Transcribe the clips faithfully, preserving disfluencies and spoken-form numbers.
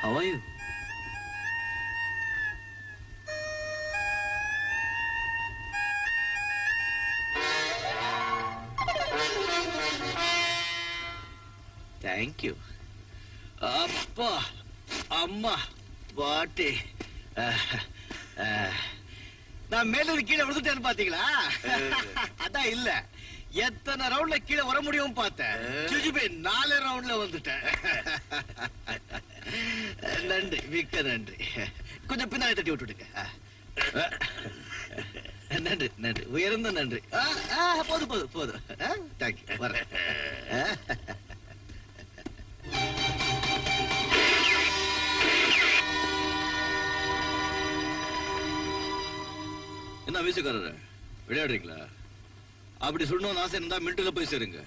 How are you? Thank you. Appa, Amma, what a... I'm going to go to the middle. That's not. எத்தனை ரவுண்ட்ல கீழ வர முடியும் பார்த்தேன். ஜுஜுபே நாலு ரவுண்ட்ல வந்துட்டேன். நன்றி, மிக்க நன்றி. கொஞ்சம் பின்னாடி தட்டி விட்டுடுங்க. நன்றி, நன்றி. உயர்ந்த நன்றி. போது போது போது. தேங்க்யூ. வரேன். என்ன வீசுக்காரரு விளையாடுறீங்களா? அப்படி சொல்லணும்னு ஆசை இருந்தா மில்ட்டுல போய் சேருங்க.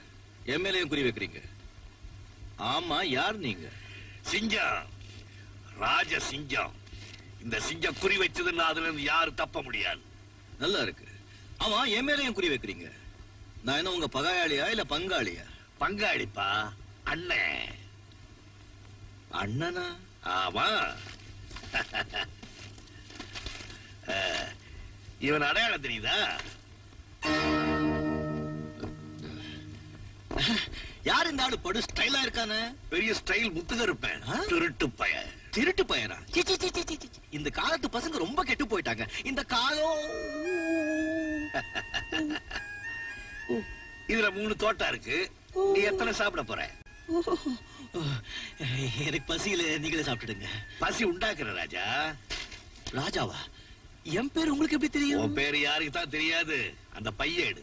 எம்எல்ஏயும் குறி வைக்கிறீங்க. ஆமா, யார் நீங்க? சிங்கம், ராஜ சிங்கம். இந்த சிங்கம் குறி வச்சதுன்னா அதுல இருந்து யாரும் தப்ப முடியாது. நல்லா இருக்கு. ஆமா, எம்எல்ஏயும் குறி வைக்கிறீங்க. நான் என்ன உங்க பகாயாளியா இல்ல பங்காளியா? பங்காளிப்பா, அண்ணன். அண்ணனா? ஆமா. இவன் அடையாளம் தெரியுதா? யார் இந்த ஆளு? படு ஸ்டைலா இருக்கானே. பெரிய ஸ்டைல் முத்துக இருப்பேன். திருட்டு பையன். திருட்டு பையனா? இந்த காலத்து பசங்க ரொம்ப கெட்டு போயிட்டாங்க. இந்த காலம் இதுல மூணு தோட்டா இருக்கு. நீ எத்தனை சாப்பிட போற? எனக்கு பசியில நீங்களே சாப்பிட்டுடுங்க. பசி உண்டாக்குற ராஜா. ராஜாவா? என் பேர் உங்களுக்கு எப்படி தெரியும்? உன் பேரு யாருக்கு தான் தெரியாது. அந்த பையன்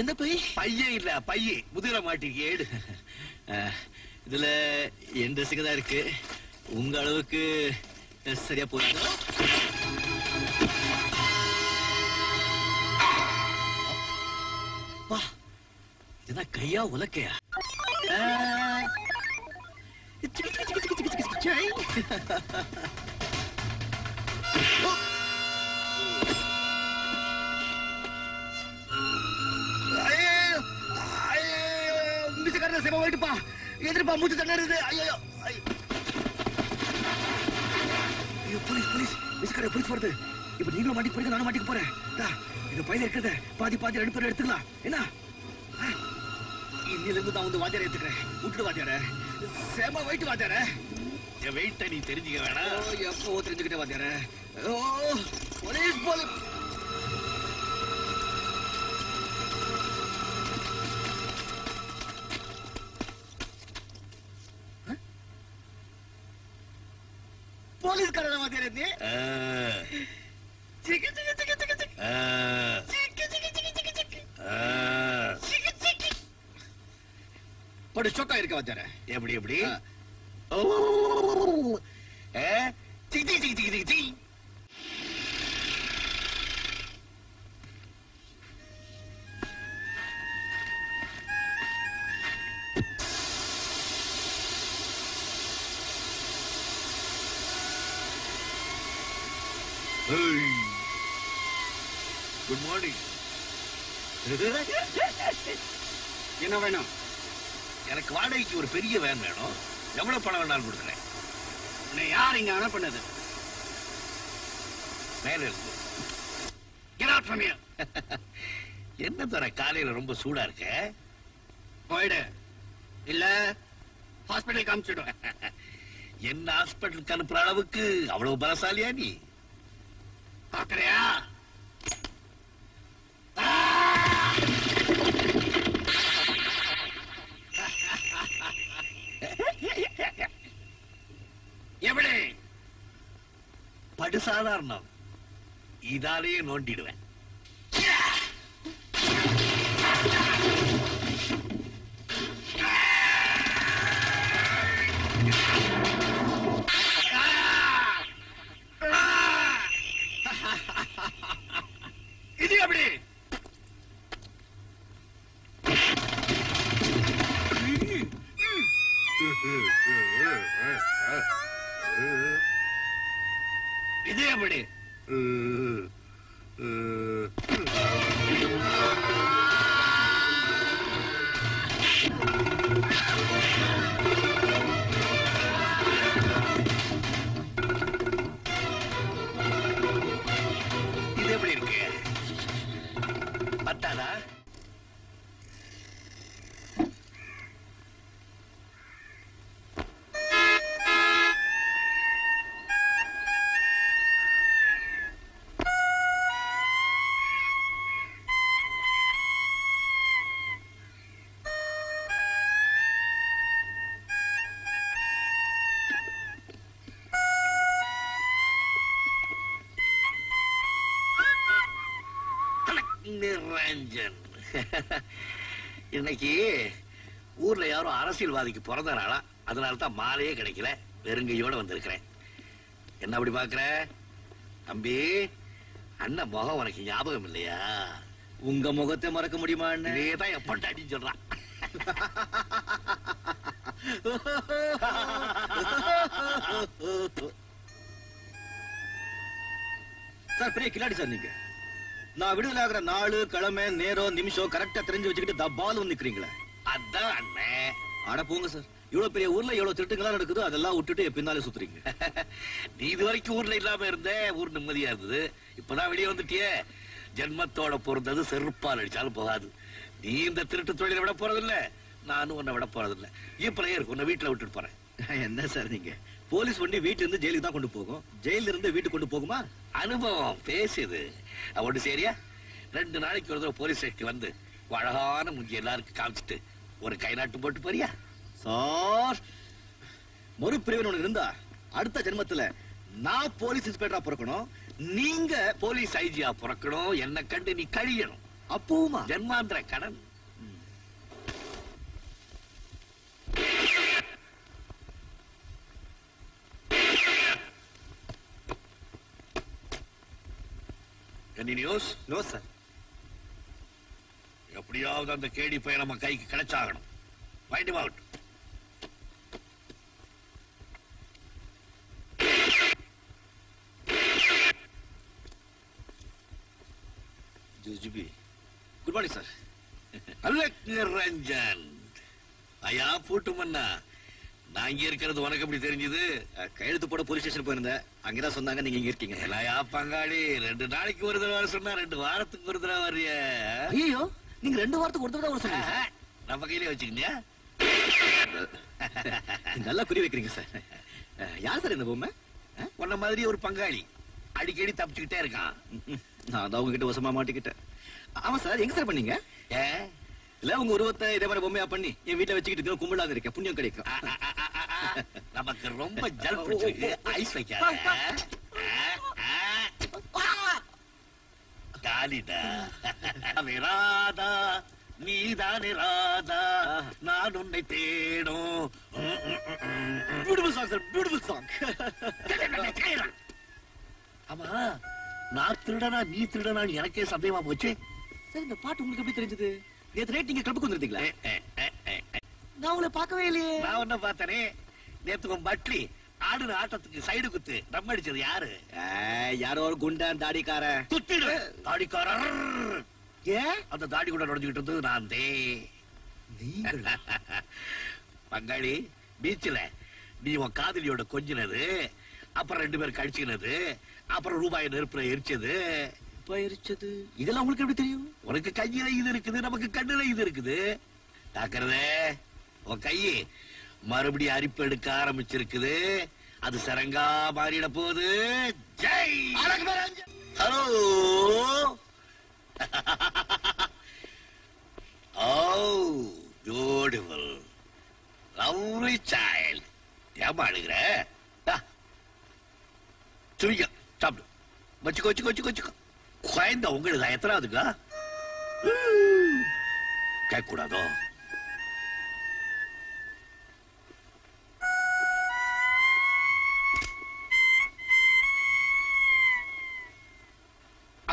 என்ன பை? பையன் இல்ல, பையன் முதிர மாட்டிக்கு ஏடு. இதுல என் ட்ரெஸ்ஸுக்கு தான் இருக்கு. உங்க அளவுக்கு சரியா போறாங்க. வா, இதுதான் கையா உலக்கையா? எதிர்ப்பா மூச்சு தண்ணது. ஐயோ, போலீஸ் போலீஸ் மிஸ்கார போலீஸ் வருது. இப்ப நீங்களும் மாட்டிக்கு போறீங்க, நானும் மாட்டிக்கு போறேன். இந்த பயில இருக்கிறத பாதி பாதி ரெண்டு பேரும் எடுத்துக்கலாம். என்ன இன்னில இருந்து நான் வந்து வாத்தியார எடுத்துக்கிறேன். விட்டுட்டு வாத்தியார சேமா வெயிட். வாத்தியார என் வெயிட்ட நீ தெரிஞ்சுக்க வேணா. எப்போ தெரிஞ்சுக்கிட்டே வாத்தியார. ஓ போலீஸ் போலீஸ். எப்படி எப்படி என்ன வேணும்? எனக்கு வாடகைக்கு ஒரு பெரிய வேன் வேணும். எவ்வளவு பணம் வேணாலும் கொடுக்குறேன். யார் இங்க அணை பண்ணது? மேல இருக்கு. என்ன தர காலையில ரொம்ப சூடா இருக்க? போயிடு, இல்ல ஹாஸ்பிட்டலுக்கு அனுப்பிச்சுடும். என்ன ஹாஸ்பிட்டலுக்கு அனுப்புற அளவுக்கு அவ்வளவு பலசாலியா நீ? பாக்குறியா? எவ்வளே படு சாதாரணம். இதாலேயே நோண்டிடுவேன். இது எப்படி? இது எப்படி? ரங்கன். இன்னைக்கு ஊர்ல யாரும் அரசியல்வாதிக்கு பிறந்த நாளா, அதனால தான் மாலையே கிடைக்கல, வெறுங்கையோட வந்திருக்கிறேன். என்ன அப்படி பாக்குற தம்பி? அண்ணன் முகம் உனக்கு ஞாபகம் இல்லையா? உங்க முகத்தை மறக்க முடியுமா? இதேதான் எப்பட்ட அடின்னு சொல்றான். சார் பெரிய கிளாடி சார் நீங்க. நான் விடுதலை ஆகிற நாலு கிழமை நேரம் நிமிஷம் கரெக்டா தெரிஞ்சு வச்சுக்கிட்டு தபால் வந்து நிக்கிறீங்களே, அதான் அண்ணே. ஆட போங்க சார், இவ்வளவு பெரிய ஊர்ல எவ்வளவு திருட்டுங்களா நடக்குதோ அதெல்லாம் விட்டுட்டு பின்னாலே சுத்துறீங்க. நீ இது வரைக்கும் ஊர்ல இல்லாம இருந்தே, ஊர் நிம்மதியா இருந்தது. இப்பதான் வெளியே வந்துட்டியே. ஜென்மத்தோட பொறுத்தது செருப்பால் அடிச்சாலும் போகாது. நீ இந்த திருட்டு தொழிலை விட போறதில்ல, நானும் உன்னை விட போறதில்ல. இப்படியே இருக்கு, உன்னை வீட்டுல விட்டுட்டு போறேன். என்ன சார் நீங்க? போலீஸ் வண்டி வீட்டுல இருந்து ஜெயிலுக்கு தான் கொண்டு போகும், ஜெயில இருந்து வீட்டுக்கு கொண்டு போகுமா? அனுபவம் பேசுது. ஒன்று சரியா, ரெண்டு நாளைக்கு ஒரு தடவை போலீஸ் ஸ்டேஷன் வந்து அழகான முஞ்சி எல்லாருக்கும் காமிச்சிட்டு ஒரு கை நாட்டு போட்டு போறியா சார்? மறுபிரிவன் ஒண்ணு இருந்தா அடுத்த ஜென்மத்துல நான் போலீஸ் இன்ஸ்பெக்டரா பிறக்கணும், நீங்க போலீஸ் ஐஜியா பிறக்கணும். என்ன கண்டு நீ கழியணும். அப்பவுமா ஜென்மாந்திர கடன். Any news? No sir. எப்படியாவது அந்த கேடி பையன் நம்ம கைக்கு கிடைச்சாகணும். Find him out. Jojibi. Good morning sir. Alak Niranjan. ஐயா பூட்டுமண்ணா, நான் இங்க இருக்கிறது உனக்கு எப்படி தெரிஞ்சது? கையெழுத்து போட போலீஸ் ஸ்டேஷன் போயிருந்தேன், அங்கதான் சொன்னாங்க நீங்க இங்க இருக்கீங்க. இல்லையா பங்காளி, ரெண்டு நாளைக்கு ஒரு தடவை சொன்னா ரெண்டு வாரத்துக்கு ஒரு தடவை வர்றிய? ஐயோ, நீங்க ரெண்டு வாரத்துக்கு ஒரு தடவை சொன்னீங்க. நம்ம கையிலே வச்சுக்கிட்டியா? நல்லா குறி வைக்கிறீங்க சார். யார் சார் இந்த பொம்மை? உன்ன மாதிரி ஒரு பங்காளி அடிக்கடி தப்பிச்சுக்கிட்டே இருக்கான். நான் அதான் உங்ககிட்ட வசமா மாட்டிக்கிட்டேன். ஆமா சார், எங்க சார் பண்ணீங்க? இல்ல உங்க உருவத்தை இதே மாதிரி பொம்மையா பண்ணி என் வீட்டுல வச்சுக்கிட்டு கும்பலாக இருக்க புண்ணியம் கிடைக்கும். நமக்கு ரொம்ப ஜல் பிடிச்சிருக்கு, ஐஸ் வைக்காத. காலிதா ராதா, நீதானே ராதா, நான் உன்னை தேடும். Beautiful song sir, beautiful song. ஆமா, நான் திருடனா நீ திருடனான்னு எனக்கே சந்தேகமா போச்சு. சார் இந்த பாட்டு உங்களுக்கு எப்படி தெரிஞ்சது? நேத்து நைட் நீங்க கிளப்புக்கு வந்துருந்தீங்களா? நான் உங்களை பார்க்கவே இல்லையே. நான் ஒன்னும் பார்த்தனே, நேத்து உன் பட்லி ஆடுற ஆட்டத்துக்கு சைடு குத்து டம் அடிச்சது யாரு? யாரோ ஒரு குண்டான் தாடிக்காரன். குத்திடு தாடிக்காரர். ஏன் அந்த தாடி கூட நடந்துகிட்டு இருந்தது? நான் தே பங்காளி பீச்சில் நீ உன் காதலியோட கொஞ்சினது, அப்புறம் ரெண்டு பேர் கழிச்சுனது, அப்புறம் ரூபாய் நெருப்புல எரிச்சது. இதெல்லாம் உங்களுக்கு எப்படி தெரியும்? உனக்கு கையில இது இருக்குது, நமக்கு கண்ணுல இது இருக்குது. தாக்குறதே உன் கையை மறுபடியும் அரிப்பு எடுக்க ஆரம்பிச்சிருக்குது, அது சரங்கா மாறிட போகுது. Jai hello. Oh beautiful lovely child. ஏமா அழுகிற? சுவிங்க சாப்பிடு. வச்சுக்கோ வச்சுக்கோ வச்சுக்கோ வச்சுக்கோ. குழந்த உங்களுக்கு எத்தனாவதுக்கா? கேட்கக்கூடாதோ?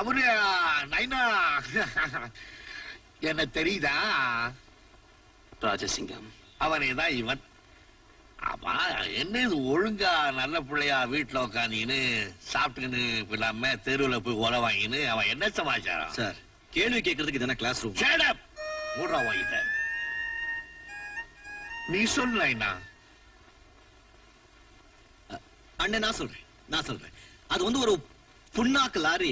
அவரு நைனா என்ன தெரியுதா? ராஜசிங்கம் அவனேதான் இவன். ஆமா, என்ன இது ஒழுங்கா நல்ல பிள்ளையா வீட்டுல உட்காந்துன்னு சாப்பிட்டுன்னு இல்லாம தெருவுல போய் உல வாங்கின்னு அவன் என்ன சமாச்சாரம்? சார் கேள்வி கேட்கறதுக்கு தானே கிளாஸ் ரூம். மூடா வாங்கிட்ட. நீ சொல்லுண்ணா அண்ணே. நான் சொல்றேன் நான் சொல்றேன் அது வந்து ஒரு புண்ணாக்கு லாரி.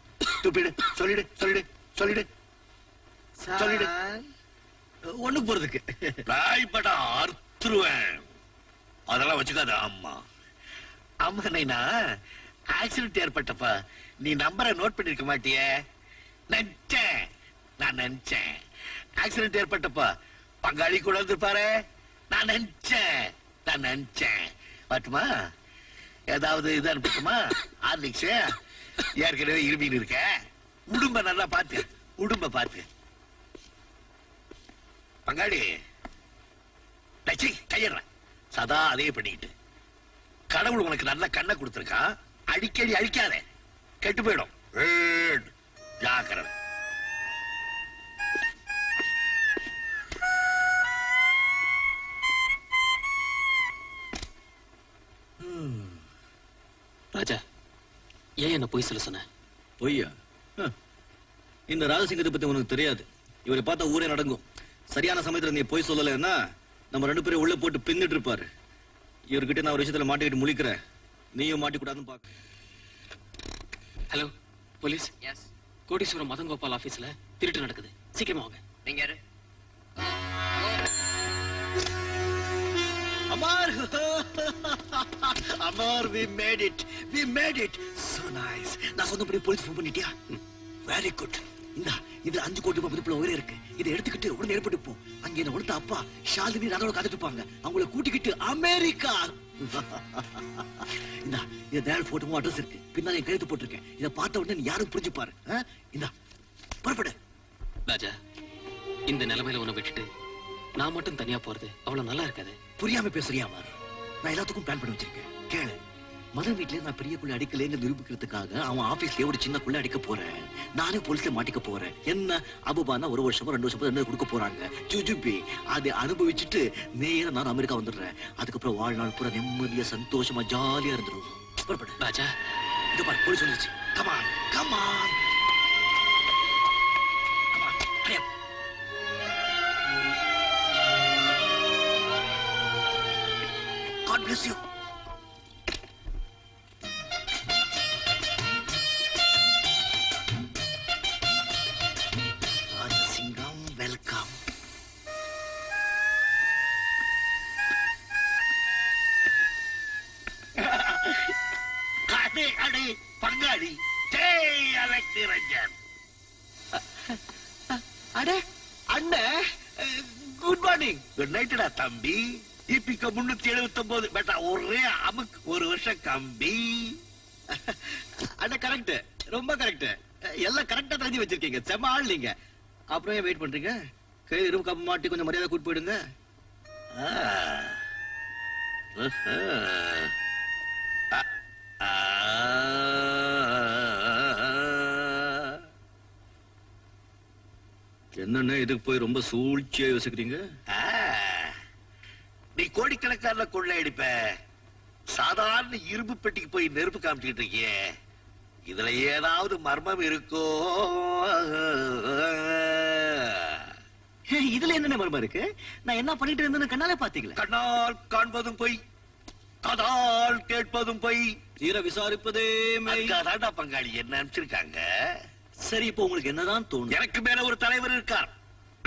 சொல்லிடு சொல்லிடு சொல்லிடு சொல்லிடு சொல்லிடு ஒண்ணு போறதுக்கு பாய்படா அறுத்துருவேன். அதெல்லாம் வச்சுக்காத. ஆமா ஆமா நைனா, ஆக்சிடென்ட் ஏற்பட்டப்ப நீ நம்பரை நோட் பண்ணிருக்க மாட்டிய? நினைச்சேன் நான் நினைச்சேன் ஆக்சிடென்ட் ஏற்பட்டப்ப பங்காளி கூட இருப்பாரு. நான் நினைச்சேன் நான் நினைச்சேன் பாட்டுமா ஏதாவது இது அனுப்பிட்டுமா? ஆர்லிக்ஸ் ஏற்கனவே இருமின்னு இருக்க. உடும்ப நல்லா பாத்து, உடும்ப பாத்து. பங்காளி கையற சதா அதே பண்ணிட்டு. கடவுள் உனக்கு நல்ல கண்ணை கொடுத்திருக்கான், அடிக்கடி அழிக்காத, கெட்டு போயிடும். ஜாக்கிரதை. ராஜா, ஏன் என்ன பொய் சொல்ல சொன்ன? பொய்யா? இந்த ராஜசிங்கத்தை பத்தி உனக்கு தெரியாது. இவரை பார்த்தா ஊரே நடங்கும். சரியான சமயத்துல நீ பொய் சொல்லலைன்னா நம்ம ரெண்டு பேரும் உள்ள போட்டு பின்னிட்டு இருப்பாரு. இவர்கிட்ட நான் ஒரு விஷயத்துல மாட்டிக்கிட்டு முழிக்கிறேன், நீயும் மாட்டிக்கூடாதுன்னு பாக்க. ஹலோ போலீஸ், கோடீஸ்வரம் மதன் கோபால் ஆபீஸ்ல திருட்டு நடக்குது, சீக்கிரமா வாங்க. நீங்க யாரு? Amar, Amar, we made it. We made it. So nice. நான் சொன்னபடி போலீஸ் ஃபோன் பண்ணிட்டியா? Very good. இந்த இதுல அஞ்சு கோடி ரூபாய் மதிப்புள்ள ஒரே இருக்கு. இதை எடுத்துக்கிட்டு உடனே ஏற்பட்டு போ. அங்க என்ன உடனே அப்பா ஷாலினி ராதோட காத்துட்டு இருப்பாங்க. அவங்கள கூட்டிக்கிட்டு அமெரிக்கா. இந்த இந்த டேல் போட்டோ அட்ரஸ் இருக்கு. பின்னால கைது போட்டுருக்கேன். இத பார்த்த உடனே யாரும் புரிஞ்சு பாரு. இந்த புறப்படு. ராஜா, இந்த நிலைமையில உன்னை விட்டுட்டு நான் மட்டும் தனியா போறது அவ்வளவு நல்லா இருக்காது. புரியாம பேசுறியா? நான் எல்லாத்துக்கும் பிளான் பண்ணி வச்சிருக்கேன், கேளு. மதன் வீட்டுல நான் பெரிய குள்ள அடிக்கலன்னு நிரூபிக்கிறதுக்காக அவன் ஆபீஸ்ல ஒரு சின்ன குள்ள அடிக்க போறேன். நானே போலீஸ்ல மாட்டிக்க போறேன். என்ன அபுபானா ஒரு வருஷமோ ரெண்டு வருஷமோ என்ன கொடுக்க போறாங்க. ஜுஜுபி அதை அனுபவிச்சுட்டு நேரம் நான் அமெரிக்கா வந்துடுறேன். அதுக்கப்புறம் வாழ்நாள் பூரா நிம்மதியா சந்தோஷமா ஜாலியா இருந்துருவோம். புறப்பட்டு ராஜா, இது பாரு போலீஸ் வந்துச்சு. Come on come on. God bless you. Rajasingam, welcome. Kade ade pangali, hey Alexi Rajan. Ade, anna, good morning. Good night da thambi. இப்பிக்க முன்னூத்தி எழுபத்தி ஒன்பது பேட்டா ஒரே அமுக்கு ஒரு வருஷம் கம்பி. அண்ணா கரெக்ட், ரொம்ப கரெக்ட். எல்லாம் கரெக்டா தெரிஞ்சு வச்சிருக்கீங்க, செம ஆள் நீங்க. அப்புறம் ஏன் வெயிட் பண்றீங்க? கையில் இரு கம்ப மாட்டி கொஞ்சம் மரியாதை கூட்டு போயிடுங்க. என்னன்னா இதுக்கு போய் ரொம்ப சூழ்ச்சியா யோசிக்கிறீங்க. நீ கோடிக்கணக்கான கொள்ளை அடிப்ப, சாதாரண இரும்பு பெட்டிக்கு போய் நெருப்பு காமிச்சுக்கிட்டு இருக்கிய. இதுல ஏதாவது மர்மம் இருக்கோ? இதுல என்ன மர்மம் இருக்கு? நான் என்ன பண்ணிட்டு இருந்தேன்னு கண்ணால பாத்தீங்களா? கண்ணால் காண்பதும் போய், காதால் கேட்பதும் போய், தீர விசாரிப்பதே மெய். பங்காளி என்ன அனுப்பிச்சிருக்காங்க? சரி, இப்ப உங்களுக்கு என்னதான் தோணும்? எனக்கு மேல ஒரு தலைவர் இருக்கார்,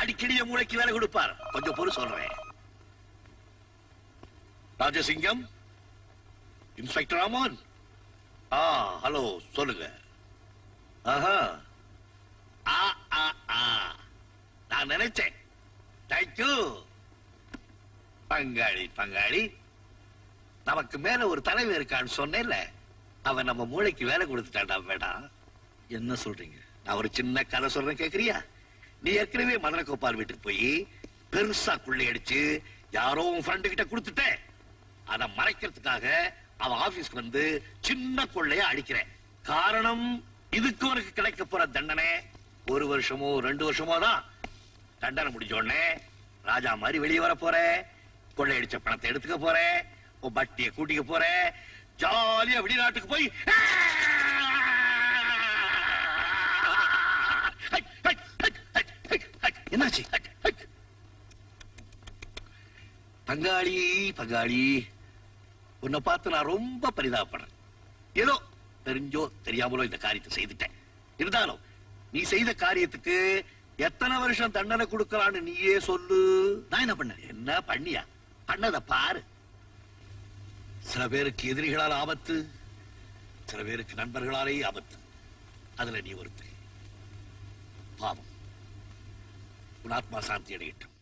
அடிக்கடி மூளைக்கு வேலை கொடுப்பார். கொஞ்சம் பொறு சொல்றேன். ராஜசிங்கம், இன்ஸ்பெக்டர் ராமன். ஆ ஹலோ சொல்லுங்க. ஆஹா, ஆ ஆ ஆ நான் நினைச்சேன். தேங்க்யூ. பங்காளி பங்காளி, நமக்கு மேல ஒரு தலைவர் இருக்கான்னு சொன்னேன்ல, அவன் நம்ம மூளைக்கு வேலை கொடுத்துட்டான்டா. வேண்டாம். என்ன சொல்றீங்க? நான் ஒரு சின்ன கதை சொல்றேன், கேக்குறியா? நீ ஏற்கனவே மதன கோபால் வீட்டுக்கு போய் பெருசா கொள்ளையடிச்சு யாரோ உன் ஃப்ரெண்டு கிட்ட கொடுத்துட்ட. அத மறைக்கிறதுக்காக அவன் ஆபீஸ்க்கு வந்து சின்ன கொள்ளைய அடிக்கிறேன். காரணம், இதுக்கு உனக்கு கிடைக்க போற தண்டனை ஒரு வருஷமோ ரெண்டு வருஷமோ தான். தண்டனை முடிஞ்சோடனே ராஜா மாதிரி வெளியே வர போற, கொள்ளையடிச்ச பணத்தை எடுத்துக்க போற, உன் பட்டிய கூட்டிக்க போற, ஜாலியா வெளிநாட்டுக்கு போய் என்னாச்சு? பங்காளி பங்காளி, உன்னை பார்த்து நான் ரொம்ப பரிதாபப்படுறேன். ஏதோ தெரிஞ்சோ தெரியாமலோ இந்த காரியத்தை செய்துட்டேன். இருந்தாலும் நீ செய்த காரியத்துக்கு எத்தனை வருஷம் தண்டனை கொடுக்கலான்னு நீயே சொல்லு. நான் என்ன பண்ண என்ன பண்ணியா பண்ணத பாரு. சில பேருக்கு எதிரிகளால் ஆபத்து, சில பேருக்கு நண்பர்களாலே ஆபத்து. அதுல நீ ஒருத்தர். பாவம், உன் ஆத்மா சாந்தி அடையட்டும்.